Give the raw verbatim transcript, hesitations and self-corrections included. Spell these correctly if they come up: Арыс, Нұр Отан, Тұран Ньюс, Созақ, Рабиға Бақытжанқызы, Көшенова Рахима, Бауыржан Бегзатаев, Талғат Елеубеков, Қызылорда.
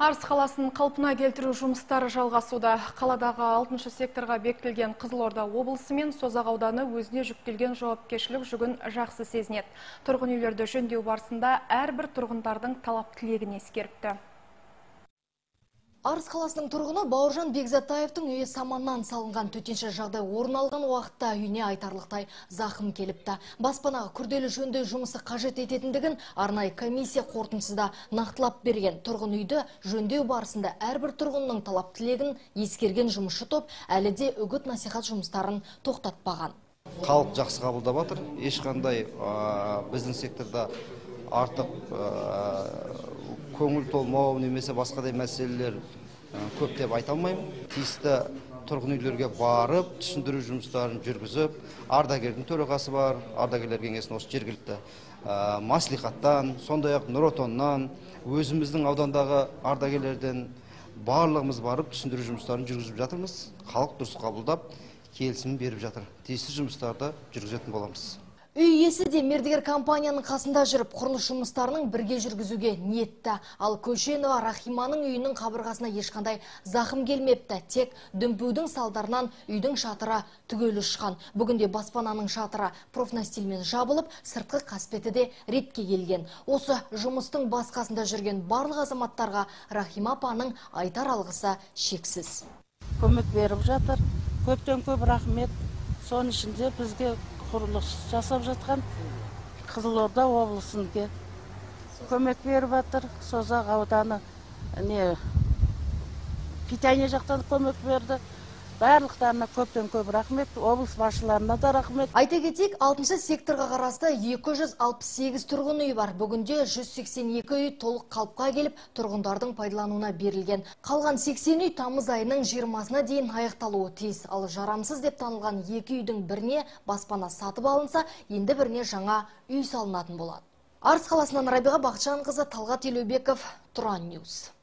Арыс қаласын қалпына келтіру жұмыстары жалғасуда. Қаладағы алтыншы секторға бекітілген Қызылорда облысы мен Созақ ауданы өзіне жүктелген жауапкершілік жүгін жақсы сезінеді. Тұрғын үйлерді жөндеу барысында әрбір тұрғындардың талап-тілегін ескеріпті. Арыс қаласының тұрғыны Бауыржан Бегзатаевтың үйі саманнан салынған төтенше жағдай орын алған уақытта үйіне айтарлықтай зақым келіпті. Баспанаға күрделі жөндеу жұмысы қажет ететіндігін арнайы комиссия қорытындысында нақтылап берген. Тұрғын үйді жөндеу барысында әрбір тұрғынның талап-тілегін ескерген жұмысшы топ әлі де үгіт-насихат жұмыстарын тоқтатпаған. Халық жақсы қабылдап жатыр. Ешқандай біздің секторда артық көңіл толмау немесе басқадай мәселелер көптеп айта алмаймын. Тиісті тұрғын үйлерге барып, түсіндіру жұмыстарын жүргізіп, ардагердің төрағасы бар, ардагерлер кеңесін осы жергілікті маслихаттан, сондай-ақ Нұр Отаннан, өзіміздің аудандағы ардагерлерден барлығымыз барып, түсіндіру жұмыстарын жүргізіп жатырмыз. Халық дұрыс қабылдап, келісімін беріп жатыр. Тиісті жұмыстарды жүргізетін боламыз. Үй иесі де мердігер компанияның қасында жүріп, құрылыс жұмыстарының бірге жүргізуге ниетті. Ал Көшенова Рахиманың үйінің қабырғасына ешқандай зақым келмепті. Тек дүмпудің салдарынан үйдің шатыры түгел ұшқан. Бүгінде баспананың шатыры профнастильмен жабылып, сыртқы қасбеті де ретке келген. Осы жұмыстың басқасында жүрген барлық азаматтарға Рахима апаның айтар алғысы шексіз. Көмек беріп жатыр. Көптен көп рахмет. Соның ішінде бізге құрылыс жасап жатқан Қызылорда облысынке көмек беріп жатыр. Созақ ауданы не питание жақтан көмек берді. Барлықтарына көптен көп рахмет, облыс басшыларына да рахмет. Айта кетейік, алтыншы секторға қарасты екі жүз алпыс сегіз тұрғын үй бар. Бүгінде жүз сексен екі үй толық қалыпқа келіп, тұрғындардың пайдалануына берілген. Қалған сексен үй тамыз айының жиырмасына дейін аяқталуы тиіс. Ал жарамсыз деп танылған екі үйдің біріне баспана сатып алынса, енді біріне жаңа үй салынатын болады. Арыс қаласынан Рабиға Бақытжанқызы, Талғат Елеубеков, Тұран Ньюс.